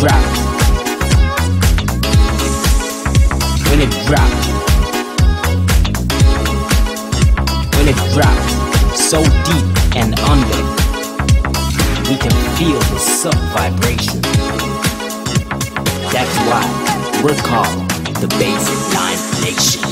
drop, when it drop, when it drop, so deep and under, we can feel the sub-vibration. That's why we're called the Baseline Nation.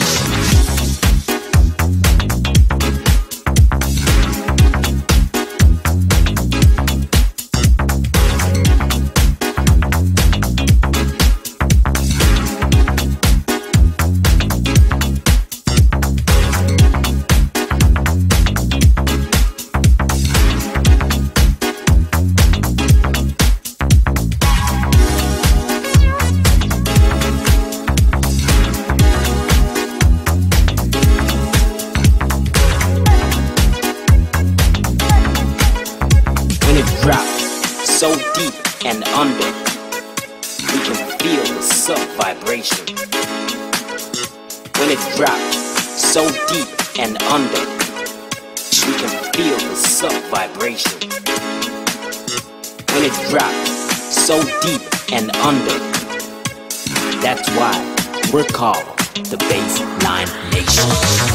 So deep and under, we can feel the sub-vibration. When it drops, so deep and under, we can feel the sub-vibration. When it drops, so deep and under, that's why we're called the Baseline Nation.